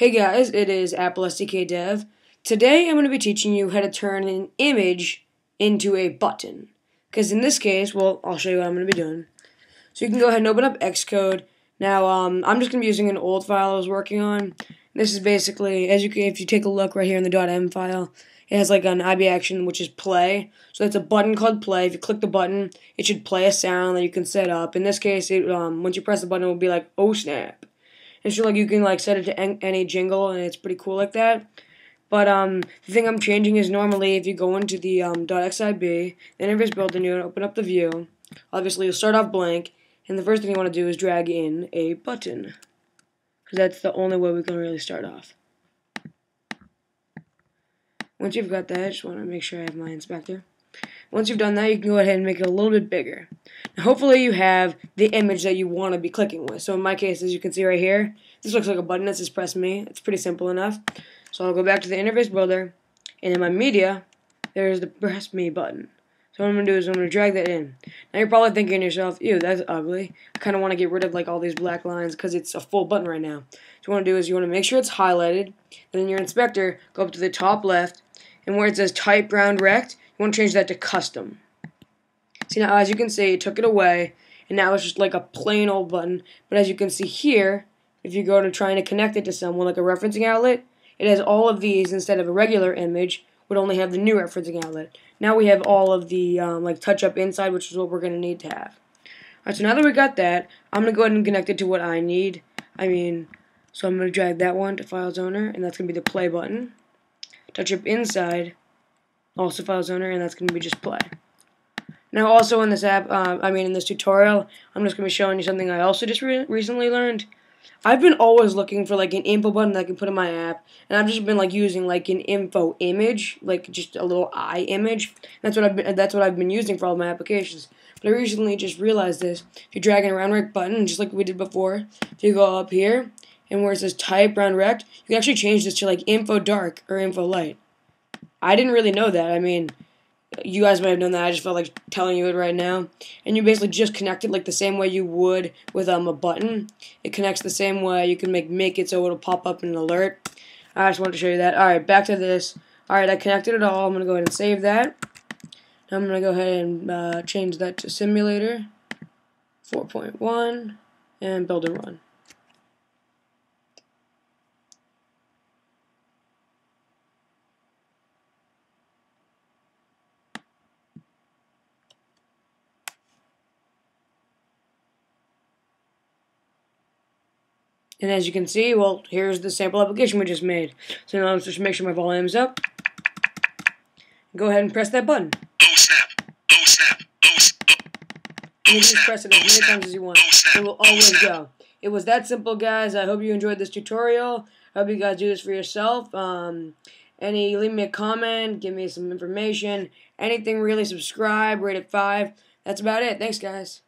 Hey guys, it is AppleSDKDev. Today I'm going to be teaching you how to turn an image into a button. Because in this case, well, I'll show you what I'm going to be doing. So you can go ahead and open up Xcode. Now, I'm just going to be using an old file I was working on. This is basically, if you take a look right here in the .m file, it has like an IBAction, which is play. So that's a button called play. If you click the button, it should play a sound that you can set up. In this case, once you press the button, it will be like, oh snap. And so, like, you can, like, set it to any jingle, and it's pretty cool like that. But, the thing I'm changing is normally if you go into the, .xib, the interface builder, and you open up the view, obviously you'll start off blank, and the first thing you want to do is drag in a button. Because that's the only way we can really start off. Once you've got that, I just want to make sure I have my inspector. Once you've done that, you can go ahead and make it a little bit bigger. Now, hopefully you have the image that you want to be clicking with. So in my case, as you can see right here, this looks like a button that says press me. It's pretty simple enough. So I'll go back to the interface builder, and in my media, there's the press me button. So what I'm going to do is I'm going to drag that in. Now you're probably thinking to yourself, ew, that's ugly. I kind of want to get rid of like all these black lines because it's a full button right now. So what you want to do is you want to make sure it's highlighted, then in your inspector, go up to the top left, and where it says type round rect, you want to change that to custom. See, now as you can see, it took it away, and now it's just like a plain old button. But as you can see here, if you go to trying to connect it to someone, like a referencing outlet, it has all of these instead of a regular image, would only have the new referencing outlet. Now we have all of the like touch-up inside, which is what we're going to need to have. Alright, so now that we got that, I'm going to go ahead and connect it to what I need. So I'm going to drag that one to Files Owner, and that's going to be the Play button. Touch-up inside, also Files Owner, and that's going to be just Play. Now also in this tutorial, I'm just going to be showing you something I also just recently learned. I've been always looking for like an info button that I can put in my app, and I've just been like using like an info image, like just a little eye image. That's what I've been using for all my applications. But I recently just realized this. If you drag in a round rect button, just like we did before, if you go up here and where it says type round rect, you can actually change this to like info dark or info light. I didn't really know that. I mean, you guys might have known that. I just felt like telling you it right now. And you basically just connect it like the same way you would with a button. It connects the same way. You can make it so it'll pop up an alert. I just wanted to show you that. Alright, back to this. Alright, I connected it all. I'm going to go ahead and save that. Now I'm going to go ahead and change that to simulator 4.1 and build and run. And as you can see, well, here's the sample application we just made. So now let's just make sure my volume's up. Go ahead and press that button. Oh snap! Oh snap! Oh snap! And you can just press it as many times as you want. It will always go. It was that simple, guys. I hope you enjoyed this tutorial. I hope you guys do this for yourself. Leave me a comment, give me some information, anything really. Subscribe, rate it 5. That's about it. Thanks, guys.